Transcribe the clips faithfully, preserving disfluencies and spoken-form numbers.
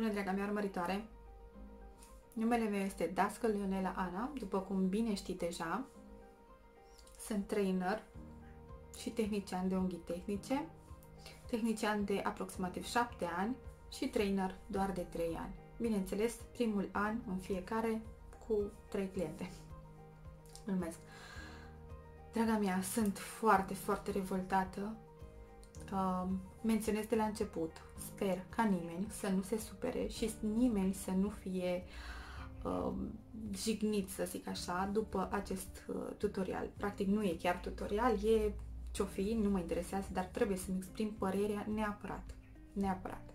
Bună, draga mea urmăritoare! Numele meu este Dascălu Ionela Ana, după cum bine știi deja. Sunt trainer și tehnician de unghii tehnice, tehnician de aproximativ șapte ani și trainer doar de trei ani. Bineînțeles, primul an în fiecare cu trei cliente. Mulțumesc! Draga mea, sunt foarte, foarte revoltată. Uh, menționez de la început, sper ca nimeni să nu se supere și nimeni să nu fie uh, jignit, să zic așa, după acest uh, tutorial. Practic nu e chiar tutorial, e ce-o fi, nu mă interesează, dar trebuie să-mi exprim părerea neapărat. Neapărat.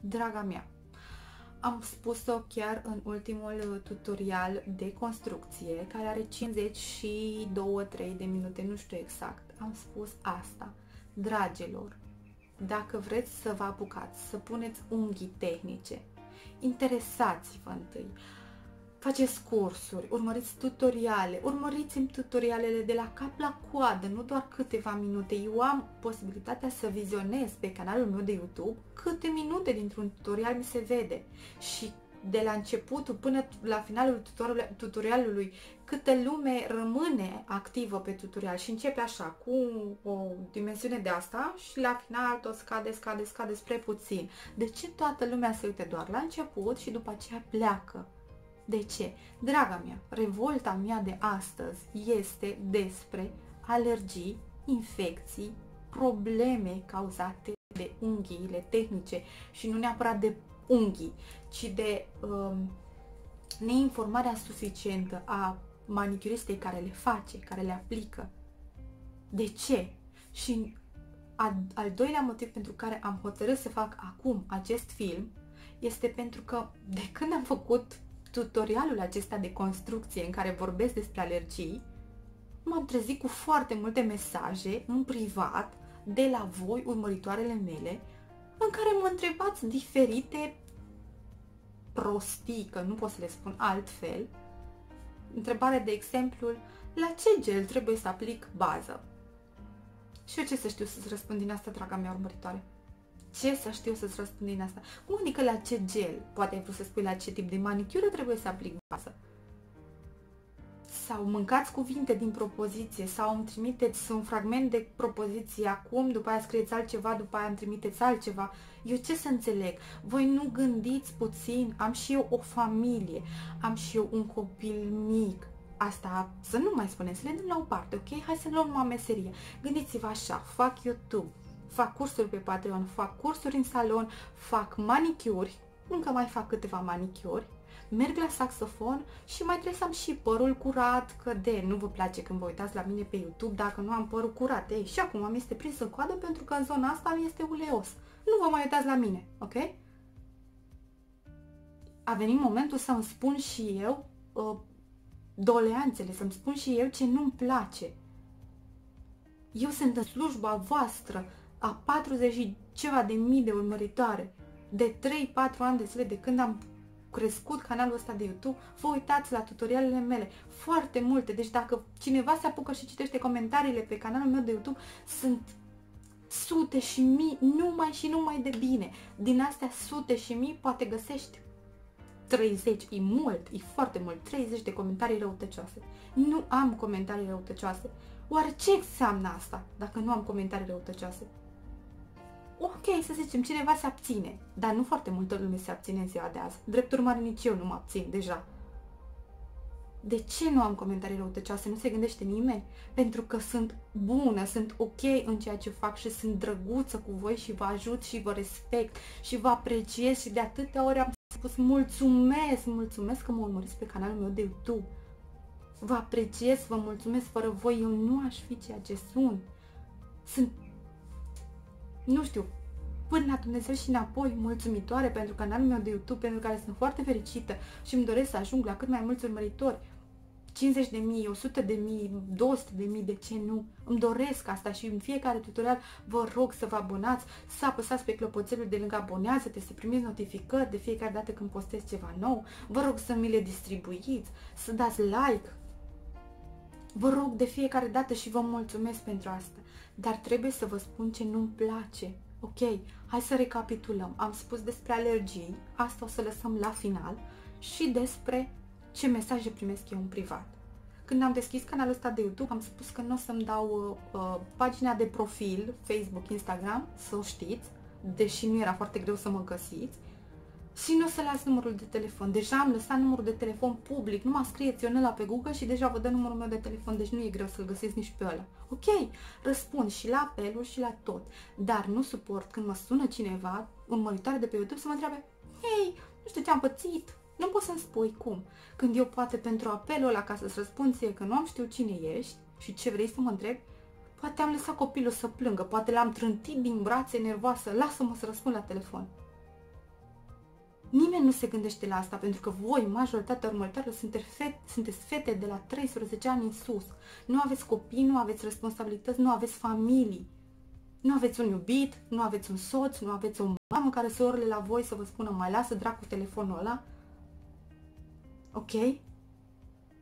Draga mea, am spus-o chiar în ultimul tutorial de construcție, care are cincizeci și două trei de minute, nu știu exact. Am spus asta. Dragilor, dacă vreți să vă apucați, să puneți unghii tehnice, interesați-vă întâi, faceți cursuri, urmăriți tutoriale, urmăriți-mi tutorialele de la cap la coadă, nu doar câteva minute. Eu am posibilitatea să vizionez pe canalul meu de YouTube câte minute dintr-un tutorial mi se vede și de la începutul până la finalul tutorialului, câtă lume rămâne activă pe tutorial și începe așa, cu o dimensiune de asta și la final tot scade, scade, scade spre puțin. De ce toată lumea se uite doar la început și după aceea pleacă? De ce? Draga mea, revolta mea de astăzi este despre alergii, infecții, probleme cauzate de unghiile tehnice și nu neapărat de unghii, ci de um, neinformarea suficientă a manicuristei care le face, care le aplică. De ce? Și a, al doilea motiv pentru care am hotărât să fac acum acest film este pentru că de când am făcut tutorialul acesta de construcție în care vorbesc despre alergii, m-am trezit cu foarte multe mesaje în privat de la voi, urmăritoarele mele, în care mă întrebați diferite prostii, că nu pot să le spun altfel. Întrebare de exemplu, la ce gel trebuie să aplic bază? Și eu ce să știu să-ți răspund din asta, draga mea urmăritoare? Ce să știu să-ți răspund din asta? Cum adică la ce gel? Poate ai vrut să spui la ce tip de manicură trebuie să aplic bază. Sau mâncați cuvinte din propoziție, sau îmi trimiteți un fragment de propoziție acum, după aia scrieți altceva, după aia îmi trimiteți altceva. Eu ce să înțeleg? Voi nu gândiți puțin? Am și eu o familie, am și eu un copil mic. Asta să nu mai spunem, să le dăm la o parte, ok? Hai să luăm o meserie. Gândiți-vă așa, fac YouTube, fac cursuri pe Patreon, fac cursuri în salon, fac manicuri, încă mai fac câteva manicuri. Merg la saxofon și mai trebuie să am și părul curat, că de nu vă place când vă uitați la mine pe YouTube dacă nu am părul curat. Ei, și acum mi este prins în coadă pentru că în zona asta mi este uleos. Nu vă mai uitați la mine, ok? A venit momentul să-mi spun și eu uh, doleanțele, să-mi spun și eu ce nu-mi place. Eu sunt în slujba voastră a patruzeci și ceva de mii de urmăritoare, de trei patru ani de zile de când am crescut canalul ăsta de YouTube, vă uitați la tutorialele mele, foarte multe. Deci dacă cineva se apucă și citește comentariile pe canalul meu de YouTube, sunt sute și mii, numai și numai de bine. Din astea sute și mii, poate găsești treizeci, e mult, e foarte mult, treizeci de comentarii răutăcioase. Nu am comentarii răutăcioase. Oare ce înseamnă asta dacă nu am comentarii răutăcioase? Ok, să zicem, cineva se abține, dar nu foarte multă lume se abține în ziua de azi. Drept urmare, nici eu nu mă abțin deja. De ce nu am comentarii răutăcioase? Nu se gândește nimeni? Pentru că sunt bună, sunt ok în ceea ce fac și sunt drăguță cu voi și vă ajut și vă respect și vă apreciez și de atâtea ori am spus mulțumesc, mulțumesc că mă urmăriți pe canalul meu de YouTube. Vă apreciez, vă mulțumesc, fără voi eu nu aș fi ceea ce sunt. Sunt, nu știu, până la Dumnezeu și înapoi, mulțumitoare pentru canalul meu de YouTube, pentru care sunt foarte fericită și îmi doresc să ajung la cât mai mulți urmăritori. cincizeci de mii, o sută de mii, două sute de mii, de ce nu? Îmi doresc asta și în fiecare tutorial vă rog să vă abonați, să apăsați pe clopoțelul de lângă abonează-te, să primiți notificări de fiecare dată când postez ceva nou. Vă rog să mi le distribuiți, să dați like. Vă rog de fiecare dată și vă mulțumesc pentru asta. Dar trebuie să vă spun ce nu-mi place, Ok, hai să recapitulăm. Am spus despre alergii, asta o să lăsăm la final, și despre ce mesaje primesc eu în privat. Când am deschis canalul ăsta de YouTube, am spus că nu o să-mi dau uh, pagina de profil, Facebook, Instagram, să o știți, deși nu era foarte greu să mă găsiți, și nu o să las numărul de telefon. Deja am lăsat numărul de telefon public, numai scrieți Ionela pe Google și deja vă dă numărul meu de telefon, deci nu e greu să-l găsiți nici pe ăla. Ok, răspund și la apeluri și la tot, dar nu suport când mă sună cineva, un monitor de pe YouTube, să mă întreabe: hei, nu știu ce am pățit, nu poți să-mi spui cum. Când eu poate pentru apelul ăla, ca să-ți răspund ție că nu am știut cine ești și ce vrei să mă întrebi, poate am lăsat copilul să plângă, poate l-am trântit din brațe nervoasă, lasă-mă să răspund la telefon. Nimeni nu se gândește la asta, pentru că voi, majoritatea urmăritorilor, sunteți fete de la treisprezece ani în sus. Nu aveți copii, nu aveți responsabilități, nu aveți familii. Nu aveți un iubit, nu aveți un soț, nu aveți o mamă care să urle la voi să vă spună: mai lasă dracu telefonul ăla. Ok?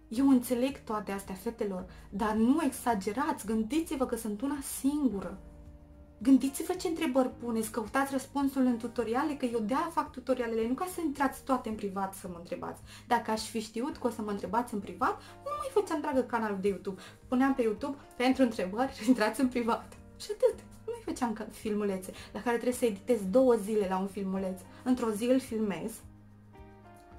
Eu înțeleg toate astea, fetelor, dar nu exagerați, gândiți-vă că sunt una singură. Gândiți-vă ce întrebări puneți, căutați răspunsul în tutoriale, că eu de-aia fac tutorialele, nu ca să intrați toate în privat să mă întrebați. Dacă aș fi știut că o să mă întrebați în privat, nu mai făceam dragă canalul de YouTube. Puneam pe YouTube pentru întrebări, intrați în privat. Și atât. Nu mai făceam filmulețe, la care trebuie să editez două zile la un filmuleț. Într-o zi îl filmez,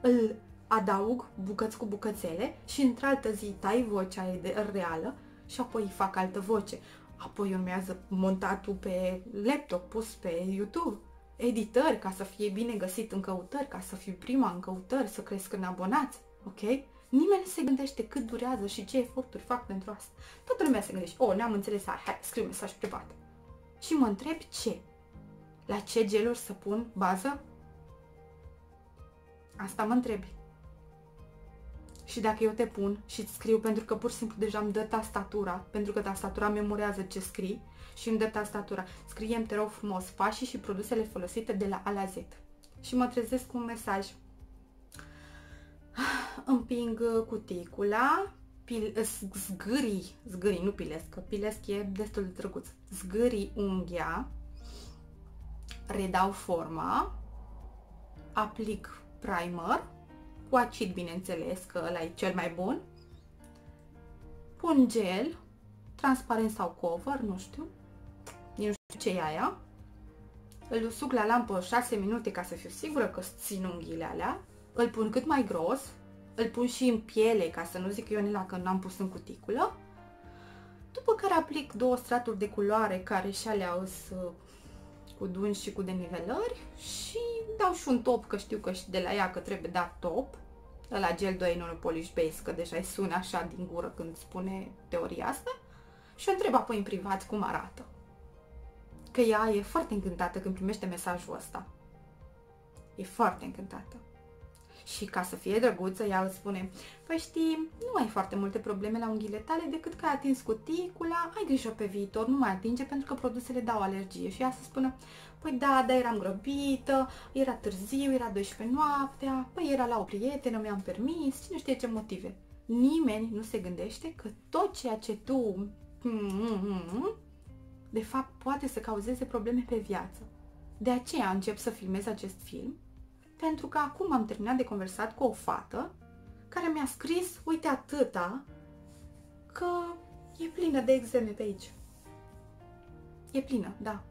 îl adaug bucăți cu bucățele și într-altă zi tai vocea reală și apoi îi fac altă voce. Apoi urmează montatul pe laptop, pus pe YouTube, editări ca să fie bine găsit în căutări, ca să fiu prima în căutări, să cresc în abonați, ok? Nimeni nu se gândește cât durează și ce eforturi fac pentru asta. Toată lumea se gândește: oh, n-am înțeles, hai, hai scriu mesaj privat. Și mă întreb ce? La ce geluri să pun bază? Asta mă întrebi. Și dacă eu te pun și îți scriu, pentru că pur și simplu deja îmi dă tastatura, pentru că tastatura memorează ce scrii și îmi dă tastatura: scrie-mi, te rog frumos, pașii și produsele folosite de la A la Z. Și mă trezesc cu un mesaj: împing cuticula, zgârii, zgârii, nu pilesc, că pilesc e destul de drăguț, zgârii unghia, redau forma, aplic primer, cu acid, bineînțeles, că ăla e cel mai bun. Pun gel, transparent sau cover, nu știu. Nu știu ce e aia. Îl usuc la lampă șase minute ca să fiu sigură că țin unghiile alea. Îl pun cât mai gros. Îl pun și în piele, ca să nu zic Ionela că n-am pus în cuticulă. După care aplic două straturi de culoare, care și alea îs cu dungi și cu denivelări, și dau și un top, că știu că și de la ea că trebuie dat top. La gel doi în polish base, că deja îi sună așa din gură când spune teoria asta. Și o întreb apoi în privat cum arată. Că ea e foarte încântată când primește mesajul ăsta. E foarte încântată. Și ca să fie drăguță, ea îmi spune: păi știi, nu ai foarte multe probleme la unghiile tale, decât că ai atins cuticula, ai grijă pe viitor, nu mai atinge, pentru că produsele dau alergie. Și ea să spună: păi da, dar eram grăbită, era târziu, era douăsprezece noaptea, păi era la o prietenă, mi-am permis, cine știe ce motive. Nimeni nu se gândește că tot ceea ce tu, de fapt, poate să cauzeze probleme pe viață. De aceea încep să filmez acest film, pentru că acum am terminat de conversat cu o fată care mi-a scris: uite atâta, că e plină de eczeme pe aici. E plină, da.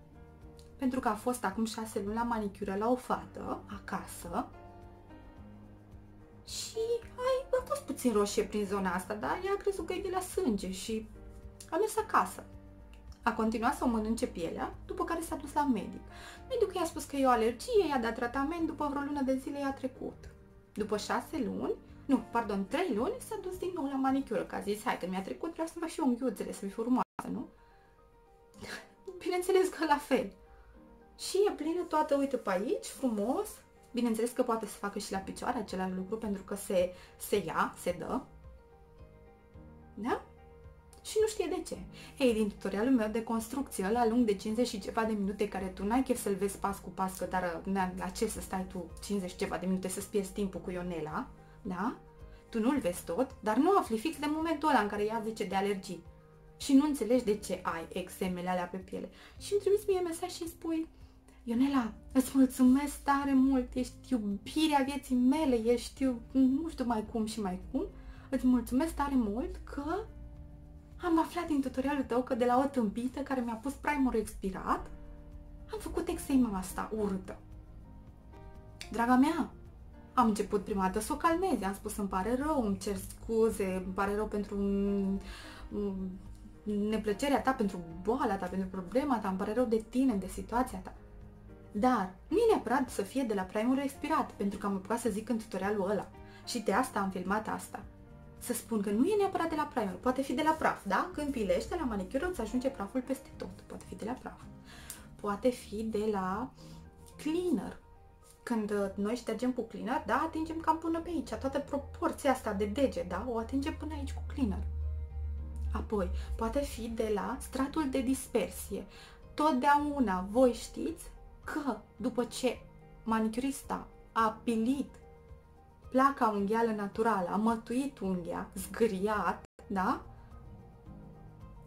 Pentru că a fost acum șase luni la manicură la o fată, acasă, și ai, a fost puțin roșie prin zona asta, dar ea a crezut că e de la sânge și a mers acasă. A continuat să o mănânce pielea, după care s-a dus la medic. Medicul i-a spus că e o alergie, i-a dat tratament, după vreo lună de zile i-a trecut. După șase luni, nu, pardon, trei luni, s-a dus din nou la manicură, că a zis: hai că mi-a trecut, vreau să-mi fac și unghiuțele, să-mi fie frumoasă, nu? Bineînțeles că la fel. Și e plină toată, uite pe aici, frumos. Bineînțeles că poate să facă și la picioare același lucru, pentru că se, se ia, se dă. Da? Și nu știe de ce. Ei, din tutorialul meu de construcție, la lung de cincizeci și ceva de minute, care tu n-ai chef să-l vezi pas cu pas, că dar la ce să stai tu cincizeci și ceva de minute să-ți pierzi timpul cu Ionela, da? Tu nu-l vezi tot, dar nu afli fix de momentul ăla în care ea zice de alergii. Și nu înțelegi de ce ai eczemele alea pe piele. Și îmi trimiți mie mesaj și îmi spui: Ionela, îți mulțumesc tare mult, ești iubirea vieții mele, ești nu știu mai cum și mai cum. Îți mulțumesc tare mult că am aflat din tutorialul tău că de la o tâmpită care mi-a pus primerul expirat, am făcut eczema asta urâtă. Draga mea, am început prima dată să o calmez, am spus îmi pare rău, îmi cer scuze, îmi pare rău pentru neplăcerea ta, pentru boala ta, pentru problema ta, îmi pare rău de tine, de situația ta. Dar nu e neapărat să fie de la primerul expirat, pentru că am apucat să zic în tutorialul ăla. Și de asta am filmat asta. Să spun că nu e neapărat de la primer, poate fi de la praf, da? Când pilești de la manicură îți ajunge praful peste tot. Poate fi de la praf. Poate fi de la cleaner. Când noi ștergem cu cleaner, da, atingem cam până pe aici. Toată proporția asta de dege, da, o atingem până aici cu cleaner. Apoi, poate fi de la stratul de dispersie. Totdeauna voi știți că după ce manicurista a pilit placa unghială naturală, a mătuit unghia, zgâriat, da?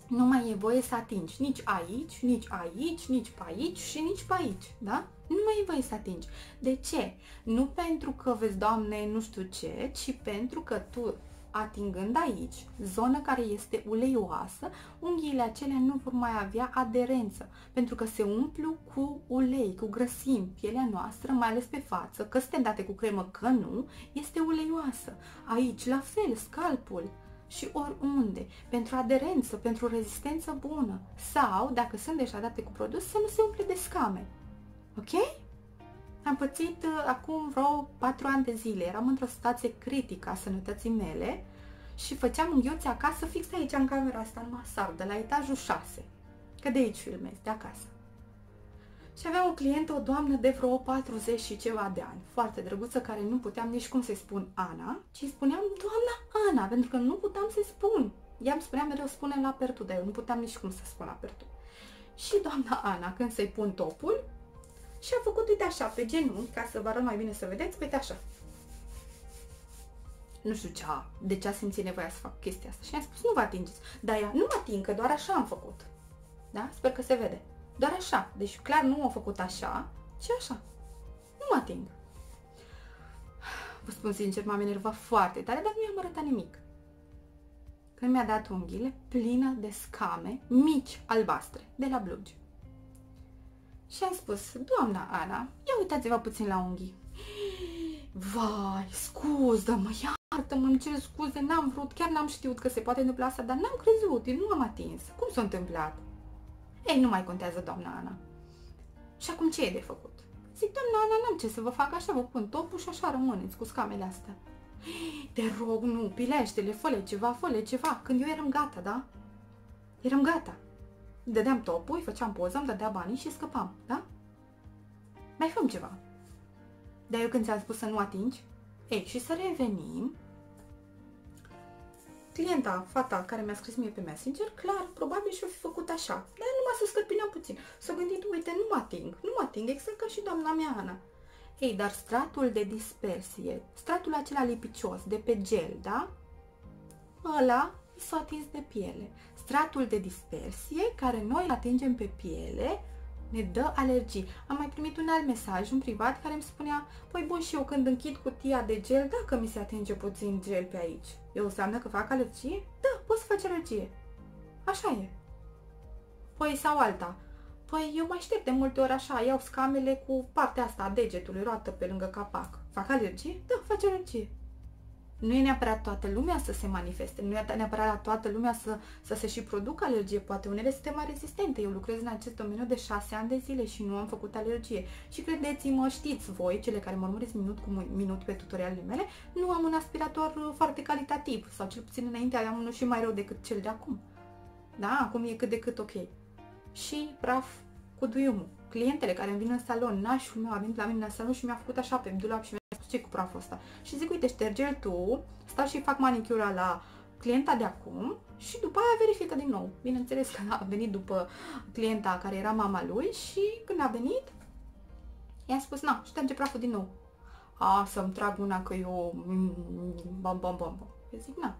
Nu mai e voie să atingi nici aici, nici aici, nici pe aici și nici pe aici, da? Nu mai e voie să atingi. De ce? Nu pentru că vezi, Doamne, nu știu ce, ci pentru că tu, atingând aici, zona care este uleioasă, unghiile acelea nu vor mai avea aderență, pentru că se umplu cu ulei, cu grăsimi. Pielea noastră, mai ales pe față, că suntem date cu cremă, că nu, este uleioasă. Aici, la fel, scalpul și oriunde, pentru aderență, pentru rezistență bună. Sau, dacă sunt deja date cu produs, să nu se umple de scame. Ok? Am pățit acum vreo patru ani de zile, eram într-o situație critică a sănătății mele și făceam unghiuțe acasă, fix aici, în camera asta, în mansardă, la etajul șase, că de aici filmez, de acasă. Și aveam o clientă, o doamnă de vreo patruzeci și ceva de ani, foarte drăguță, care nu puteam nici cum să-i spun Ana, ci îi spuneam doamna Ana, pentru că nu puteam să-i spun. Ea îmi spunea mereu, spune la pertu, dar eu nu puteam nici cum să spun la pertu. Și doamna Ana, când să-i pun topul, și a făcut, uite așa, pe genunchi, ca să vă arăt mai bine să vedeți, uite așa. Nu știu ce a, de ce a simțit nevoia să fac chestia asta. Și mi-a spus, nu vă atingeți. Dar ea, nu mă ating, că doar așa am făcut. Da? Sper că se vede. Doar așa. Deci clar nu am făcut așa, ci așa. Nu mă ating. Vă spun sincer, m-am enervat foarte tare, dar nu i-am arătat nimic. Când mi-a dat unghiile plină de scame mici albastre, de la blugi. Și am spus, doamna Ana, ia uitați-vă puțin la unghii. Vai, scuză-mă, iartă-mă, îmi cer scuze, n-am vrut, chiar n-am știut că se poate întâmpla asta, dar n-am crezut, eu nu am atins. Cum s-a întâmplat? Ei, nu mai contează, doamna Ana. Și acum ce e de făcut? Zic, doamna Ana, n-am ce să vă fac, așa vă pun topul și așa rămâneți cu scamele astea. Te rog, nu, pilește-le, fă-le ceva, fă-le ceva. Când eu eram gata, da? Eram gata. Dădeam topul, îi făceam poză, îmi dădea banii și scăpam, da? Mai făm ceva. Dar eu când ți-am spus să nu atingi, ei, și să revenim, clienta, fata care mi-a scris mie pe Messenger, clar, probabil și-o fi făcut așa, dar numai să scăpineam puțin. S-a gândit, uite, nu mă ating, nu mă ating, exact ca și doamna mea Ana. Ei, dar stratul de dispersie, stratul acela lipicios, de pe gel, da? Ăla s-a atins de piele. Stratul de dispersie, care noi atingem pe piele, ne dă alergii. Am mai primit un alt mesaj, un privat, care îmi spunea, păi bun, și eu când închid cutia de gel, dacă mi se atinge puțin gel pe aici, eu înseamnă că fac alergie? Da, poți să faci alergie. Așa e. Păi sau alta. Păi eu mă aștept de multe ori așa, iau scamele cu partea asta a degetului, roată pe lângă capac. Fac alergie? Da, faci alergie. Nu e neapărat toată lumea să se manifeste, nu e neapărat toată lumea să, să se și producă alergie, poate unele sunt mai rezistente. Eu lucrez în acest domeniu de șase ani de zile și nu am făcut alergie. Și credeți-mă, știți voi, cele care mă urmăriți minut cu minut pe tutorialele mele, nu am un aspirator foarte calitativ, sau cel puțin înainte aveam unul și mai rău decât cel de acum. Da, acum e cât de cât ok. Și praf cu duiumul. Clientele care îmi vin în salon, nașul meu a venit la mine în salon și mi-a făcut așa pe dulap și mi-a spus ce cu praful ăsta. Și zic, uite, șterge-l tu, stau și fac manicura la clienta de acum și după aia verifică din nou. Bineînțeles că a venit după clienta care era mama lui și când a venit, i-a spus, na, șterge praful din nou. A, să-mi trag una că eu... bam, bam, bam, bam. Eu zic, na,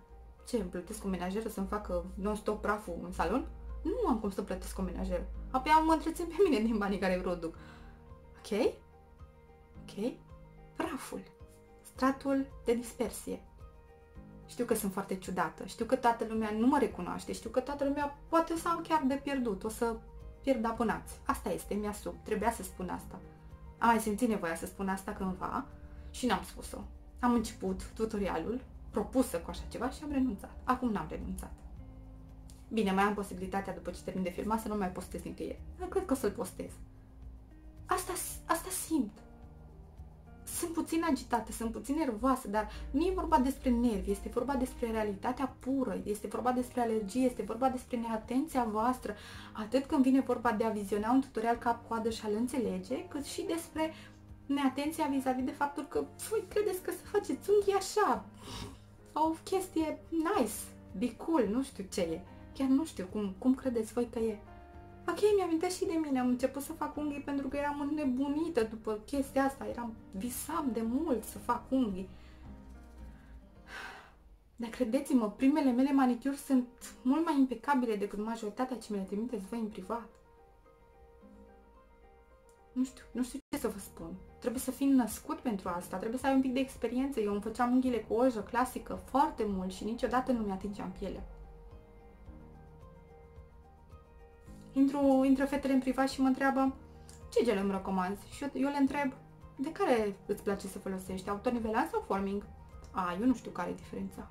ce, îmi plătesc o menajeră să-mi facă non-stop praful în salon? Nu am cum să plătesc o menajeră. Apoi mă întrețin pe mine din banii care îi produc. Ok? Ok? Praful. Stratul de dispersie. Știu că sunt foarte ciudată, știu că toată lumea nu mă recunoaște, știu că toată lumea poate să am chiar de pierdut, o să pierd abonați. Asta este, mi-asum, trebuia să spun asta. Am mai simțit nevoia să spun asta cândva și n-am spus-o. Am început tutorialul, propusă cu așa ceva și am renunțat. Acum n-am renunțat. Bine, mai am posibilitatea după ce termin de filmat să nu mai postez nicăieri. Dar cred că o să-l postez. Asta, asta simt. Sunt puțin agitată, sunt puțin nervoasă, dar nu e vorba despre nervi, este vorba despre realitatea pură, este vorba despre alergie, este vorba despre neatenția voastră, atât când vine vorba de a viziona un tutorial cap-coadă și a-l înțelege, cât și despre neatenția vis-a-vis de faptul că voi credeți că să faceți unghii așa, o chestie nice, be cool, nu știu ce e, chiar nu știu cum, cum credeți voi că e. Ok, mi-amintesc și de mine, am început să fac unghii pentru că eram înnebunită după chestia asta, eram visam de mult să fac unghii. Dar credeți-mă, primele mele manicuri sunt mult mai impecabile decât majoritatea ce mi le trimiteți voi în privat. Nu știu, nu știu ce să vă spun. Trebuie să fii născut pentru asta, trebuie să ai un pic de experiență. Eu îmi făceam unghiile cu ojă clasică foarte mult și niciodată nu mi-atingeam pielea. Intru, intră fetele în privat și mă întreabă ce gel îmi recomanzi? Și eu, eu le întreb, de care îți place să folosești? Autonivelant sau forming? A, eu nu știu care e diferența.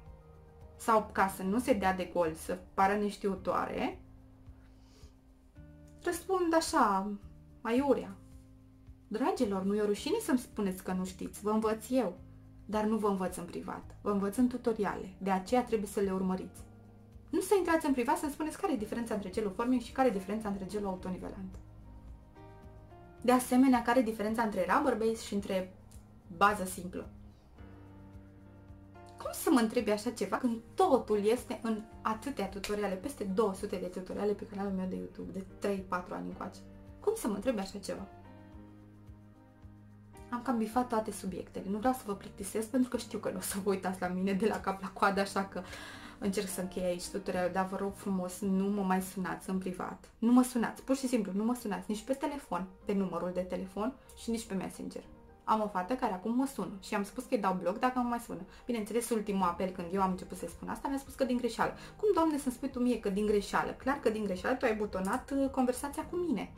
Sau ca să nu se dea de gol, să pară neștiutoare, răspund așa, aiurea. Dragilor, nu e o rușine să-mi spuneți că nu știți, vă învăț eu. Dar nu vă învăț în privat, vă învăț în tutoriale, de aceea trebuie să le urmăriți. Nu să intrați în privat să-mi spuneți care e diferența între gelul forming și care e diferența între gelul autonivelant. De asemenea, care e diferența între rubber base și între bază simplă. Cum să mă întrebi așa ceva când totul este în atâtea tutoriale, peste două sute de tutoriale pe canalul meu de YouTube, de trei patru ani încoace? Cum să mă întrebi așa ceva? Am cam bifat toate subiectele, nu vreau să vă plictisesc pentru că știu că nu o să vă uitați la mine de la cap la coadă, așa că încerc să închei aici tutorialul, dar vă rog frumos, nu mă mai sunați în privat. Nu mă sunați, pur și simplu, nu mă sunați nici pe telefon, pe numărul de telefon și nici pe Messenger. Am o fată care acum mă sună și am spus că îi dau bloc dacă mă mai sună. Bineînțeles, ultimul apel când eu am început să-i spun asta, mi-a spus că din greșeală. Cum, Doamne, să-mi spui tu mie că din greșeală? Clar că din greșeală tu ai butonat conversația cu mine.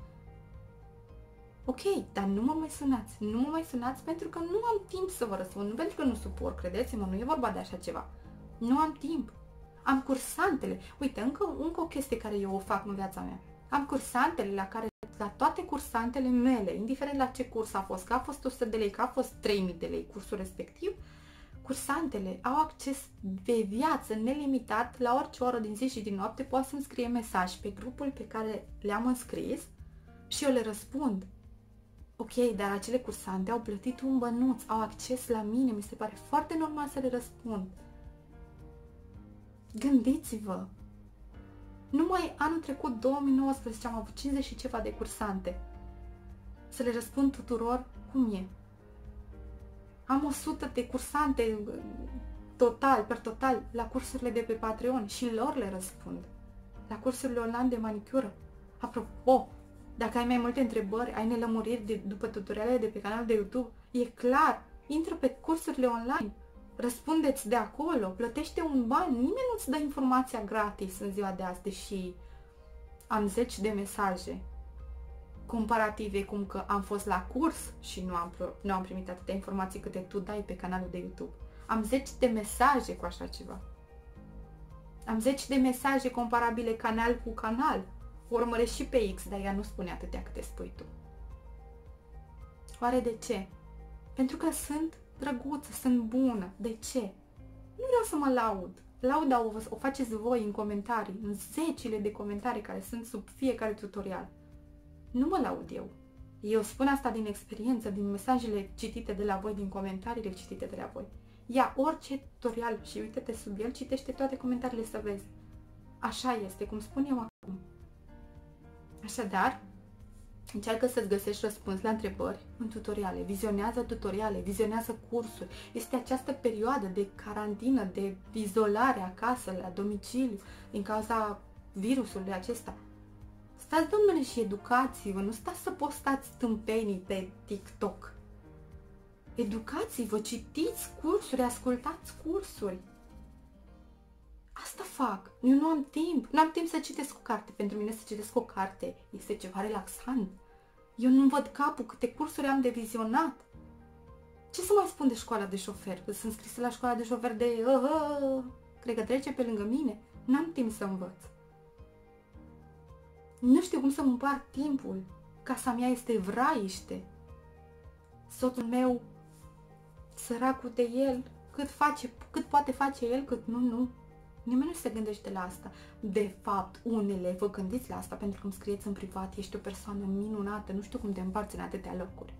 Ok, dar nu mă mai sunați, nu mă mai sunați pentru că nu am timp să vă răspund, nu pentru că nu suport, credeți-mă, nu e vorba de așa ceva. Nu am timp. Am cursantele. Uite, încă, încă o chestie care eu o fac în viața mea. Am cursantele la care, la toate cursantele mele, indiferent la ce curs a fost, că a fost o sută de lei, că a fost trei mii de lei cursul respectiv, cursantele au acces de viață nelimitat la orice oră din zi și din noapte, poate să-mi scrie mesaj pe grupul pe care le-am înscris și eu le răspund. Ok, dar acele cursante au plătit un bănuț, au acces la mine, mi se pare foarte normal să le răspund. Gândiți-vă! Numai anul trecut, două mii nouăsprezece, am avut cincizeci și ceva de cursante. Să le răspund tuturor cum e. Am o sută de cursante total, per total, la cursurile de pe Patreon și lor le răspund. La cursurile online de manicură. Apropo, dacă ai mai multe întrebări, ai nelămuriri de, după tutorialele de pe canalul de YouTube, e clar, intră pe cursurile online. Răspundeți de acolo, plătește un ban, nimeni nu-ți dă informația gratis în ziua de azi, deși am zeci de mesaje comparative, cum că am fost la curs și nu am, nu am primit atâtea informații câte tu dai pe canalul de YouTube. Am zeci de mesaje cu așa ceva. Am zeci de mesaje comparabile canal cu canal. O urmăresc și pe X, dar ea nu spune atâtea câte spui tu. Oare de ce? Pentru că sunt drăguță, sunt bună. De ce? Nu vreau să mă laud. Lauda o, o faceți voi în comentarii, în zecile de comentarii care sunt sub fiecare tutorial. Nu mă laud eu. Eu spun asta din experiență, din mesajele citite de la voi, din comentariile citite de la voi. Ia orice tutorial și uite-te sub el, citește toate comentariile să vezi. Așa este, cum spun eu acum. Așadar, încearcă să-ți găsești răspuns la întrebări în tutoriale, vizionează tutoriale, vizionează cursuri. Este această perioadă de carantină, de izolare acasă, la domiciliu, din cauza virusului acesta. stați, domnule, și educați-vă, nu stați să postați tâmpenii pe TikTok. Educați-vă, citiți cursuri, ascultați cursuri. Asta fac. Eu nu am timp. Nu am timp să citesc o carte. Pentru mine să citesc o carte este ceva relaxant. Eu nu-mi văd capul câte cursuri am de vizionat. Ce să mai spun de școala de șofer? Că sunt scrisă la școala de șofer de... Uh, uh, cred că trece pe lângă mine. N-am timp să învăț. Nu știu cum să-mi împart timpul. Casa mea este vraiște. Soțul meu, săracul de el, cât face, cât poate face el, cât nu, nu. Nimeni nu se gândește la asta. De fapt, unele vă gândiți la asta pentru că îmi scrieți în privat. Ești o persoană minunată, nu știu cum te împarți în atâtea locuri.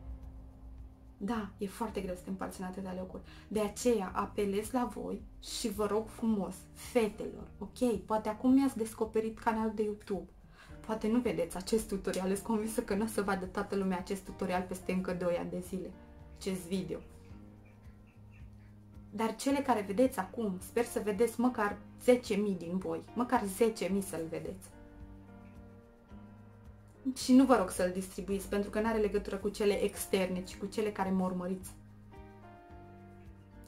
Da, e foarte greu să te împarți în atâtea locuri. De aceea apelez la voi și vă rog frumos, fetelor, ok? Poate acum mi-ați descoperit canalul de YouTube. Poate nu vedeți acest tutorial, sunt convinsă că nu o să vadă toată lumea acest tutorial peste încă doi ani de zile, acest video. Dar cele care vedeți acum, sper să vedeți măcar zece mii din voi, măcar zece mii să-l vedeți. Și nu vă rog să-l distribuiți, pentru că nu are legătură cu cele externe, ci cu cele care mă urmăriți.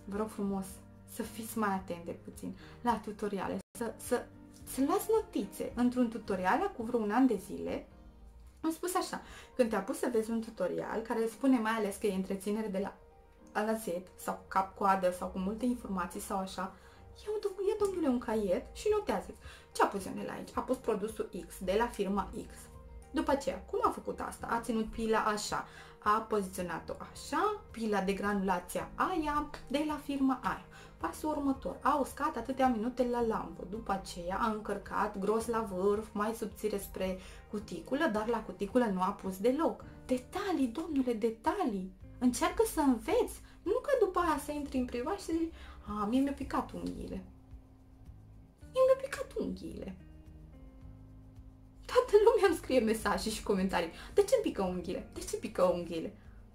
Vă rog frumos să fiți mai atente puțin la tutoriale, să... să Să las notițe. Într-un tutorial, acum vreo un an de zile, am spus așa, când te-a pus să vezi un tutorial care spune mai ales că e întreținere de la A la Z, sau cap-coadă, sau cu multe informații, sau așa, ia, domnule, un caiet și notează ce a pus Ionela aici. A pus produsul X de la firma X. După aceea, cum a făcut asta? A ținut pila așa, a poziționat-o așa, pila de granulația aia de la firma aia. Pasul următor, a uscat atâtea minute la lampă, după aceea a încărcat gros la vârf, mai subțire spre cuticulă, dar la cuticulă nu a pus deloc. Detalii, domnule, detalii! Încearcă să înveți, nu că după aia să intri în privat și să zici, a, mie mi-a picat unghiile. Mie mi-a picat unghiile. Toată lumea îmi scrie mesaje și comentarii, de ce pică unghiile? De ce pică unghiile?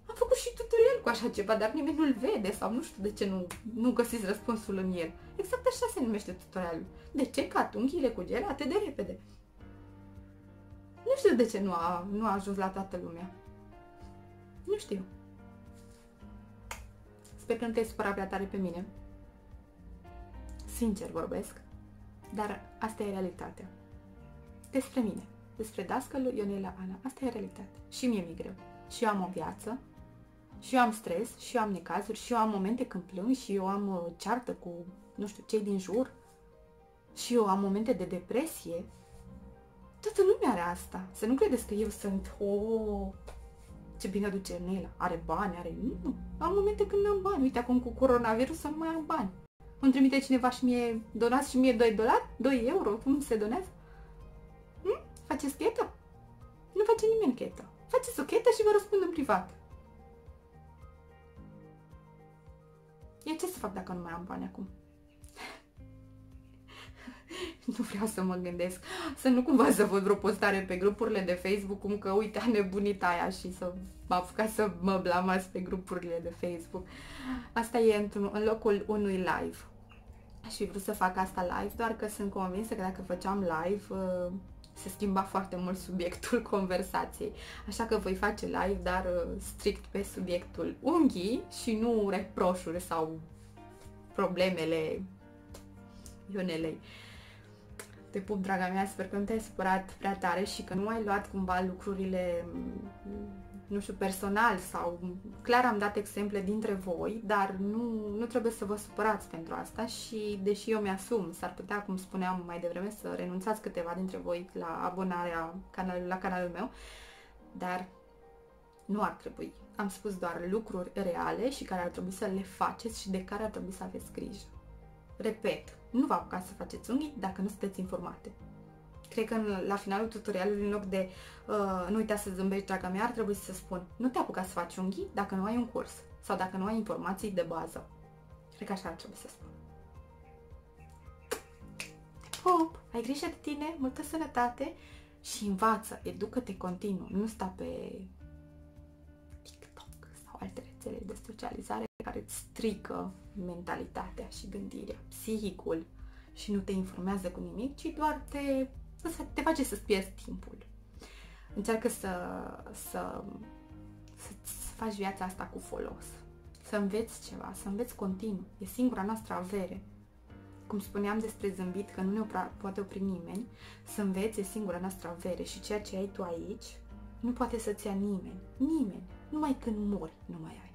Am făcut și tutorial cu așa ceva, dar nimeni nu-l vede sau nu știu de ce nu, nu găsiți răspunsul în el. Exact așa se numește tutorialul. De ce cat unghiile cu gel atât de repede? Nu știu de ce nu a, nu a ajuns la toată lumea. Nu știu. Sper că nu te-ai supărat prea tare pe mine. Sincer vorbesc, dar asta e realitatea. Despre mine, despre Dascălu Ionela Ana, asta e realitatea. Și mie mi-e greu. Și eu am o viață, și eu am stres, și eu am necazuri, și eu am momente când plâng, și eu am ceartă cu, nu știu, cei din jur, și eu am momente de depresie. Toată lumea are asta. Să nu credeți că eu sunt, oh, ce bine duce Ionela, are bani, are... Nu, am momente când nu am bani. Uite, acum cu coronavirus nu mai am bani. Îmi trimite cineva și mie, donați și mie doi dolari, doi euro, cum se donează? Hm? Faceți chetă? Nu face nimeni chetă. Faceți o chetă și vă răspund în privat. Eu ce să fac dacă nu mai am bani acum? Nu vreau să mă gândesc, să nu cumva să văd vreo postare pe grupurile de Facebook, cum că uite, a nebunit aia și să mă apuca să mă blamați pe grupurile de Facebook. Asta e într-un, în locul unui live. Aș fi vrut să fac asta live, doar că sunt convinsă că dacă făceam live... Uh, se schimba foarte mult subiectul conversației. Așa că voi face live, dar strict pe subiectul unghii și nu reproșuri sau problemele Ionelei. Te pup, draga mea, sper că nu te-ai supărat prea tare și că nu ai luat cumva lucrurile, nu știu, personal sau... Clar am dat exemple dintre voi, dar nu, nu trebuie să vă supărați pentru asta și, deși eu mi-asum, s-ar putea, cum spuneam mai devreme, să renunțați câteva dintre voi la abonarea canalului, la canalul meu, dar nu ar trebui. Am spus doar lucruri reale și care ar trebui să le faceți și de care ar trebui să aveți grijă. Repet, nu vă apucați să faceți unghii dacă nu sunteți informate. Cred că la finalul tutorialului, în loc de uh, nu uita să zâmbești, draga mea, ar trebui să spun, nu te apuca să faci unghii dacă nu ai un curs sau dacă nu ai informații de bază. Cred că așa ar trebui să spun. Te pup! Ai grijă de tine, multă sănătate și învață, educă-te continuu, nu sta pe TikTok sau alte rețele de socializare care îți strică mentalitatea și gândirea, psihicul și nu te informează cu nimic, ci doar te... Te face să-ți pierzi timpul. Încearcă să, să, să, să faci viața asta cu folos, să înveți ceva, să înveți continuu. E singura noastră avere. Cum spuneam despre zâmbit, că nu ne opra, poate opri nimeni, să înveți e singura noastră avere și ceea ce ai tu aici nu poate să-ți ia nimeni. Nimeni. Numai când mori nu mai ai.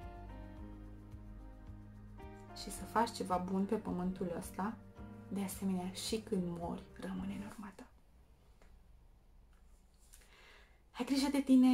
Și să faci ceva bun pe pământul ăsta, de asemenea și când mori rămâne în urma ta. Ai grijă de tine!